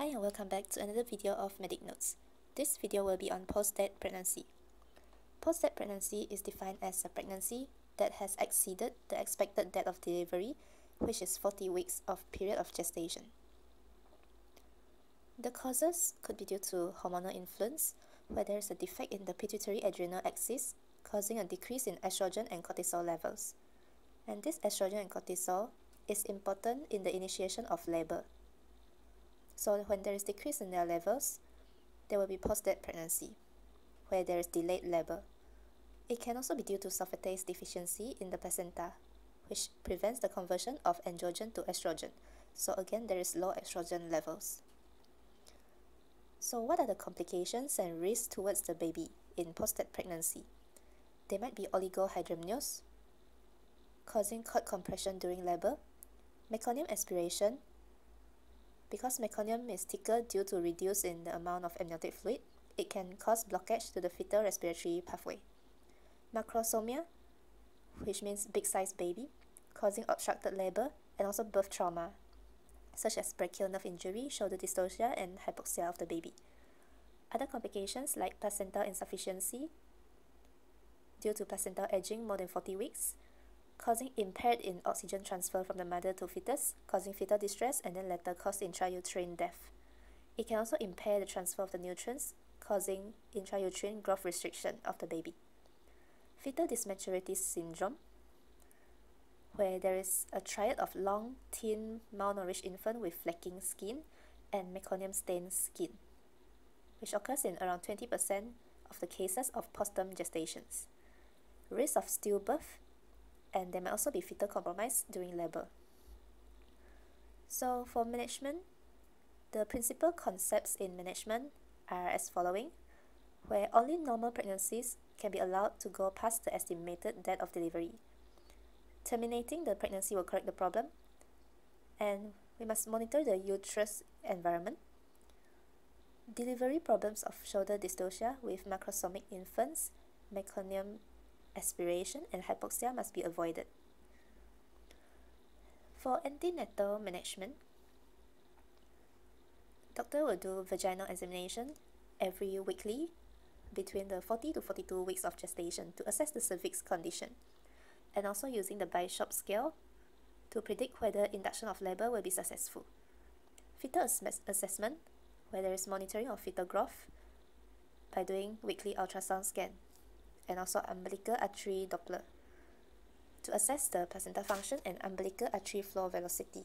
Hi and welcome back to another video of Medic Notes. This video will be on post-death pregnancy. Post-death pregnancy is defined as a pregnancy that has exceeded the expected date of delivery, which is 40 weeks of period of gestation. The causes could be due to hormonal influence, where there is a defect in the pituitary-adrenal axis, causing a decrease in estrogen and cortisol levels. And this estrogen and cortisol is important in the initiation of labor. So when there is decrease in their levels, there will be post-death pregnancy, where there is delayed labor. It can also be due to sulfatase deficiency in the placenta, which prevents the conversion of androgen to estrogen. So again, there is low estrogen levels. So what are the complications and risks towards the baby in post-death pregnancy? They might be oligohydramnios, causing cord compression during labor, meconium aspiration, because meconium is thicker due to reduce in the amount of amniotic fluid, it can cause blockage to the fetal respiratory pathway. Macrosomia, which means big-sized baby, causing obstructed labor and also birth trauma, such as brachial nerve injury, shoulder dystocia, and hypoxia of the baby. Other complications like placental insufficiency, due to placental edging more than 40 weeks, causing impaired in oxygen transfer from the mother to fetus, causing fetal distress, and then later cause intrauterine death. It can also impair the transfer of the nutrients, causing intrauterine growth restriction of the baby. Fetal dysmaturity syndrome, where there is a triad of long, thin, malnourished infant with flaking skin and meconium-stained skin, which occurs in around 20% of the cases of postpartum gestations. Risk of stillbirth, and there may also be fetal compromise during labor. So for management, the principal concepts in management are as following, where only normal pregnancies can be allowed to go past the estimated date of delivery. Terminating the pregnancy will correct the problem, and we must monitor the uterus environment. Delivery problems of shoulder dystocia with macrosomic infants, meconium aspiration, and hypoxia must be avoided. For antenatal management, doctor will do vaginal examination every weekly between the 40 to 42 weeks of gestation to assess the cervix condition, and also using the Bishop scale to predict whether induction of labor will be successful. Fetal assessment, where there is monitoring of fetal growth by doing weekly ultrasound scan, and also umbilical artery Doppler to assess the placenta function and umbilical artery flow velocity.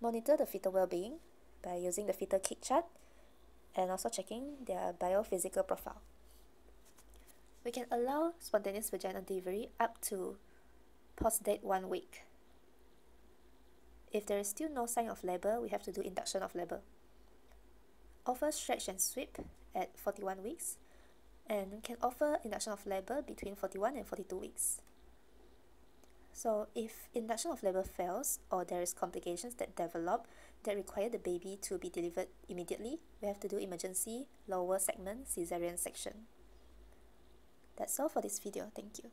Monitor the fetal well-being by using the fetal kick chart and also checking their biophysical profile. We can allow spontaneous vaginal delivery up to post-date 1 week. If there is still no sign of labor, we have to do induction of labor. Offer stretch and sweep at 41 weeks, and can offer induction of labor between 41 and 42 weeks. So if induction of labor fails or there is complications that develop that require the baby to be delivered immediately, we have to do emergency lower segment caesarean section. That's all for this video. Thank you.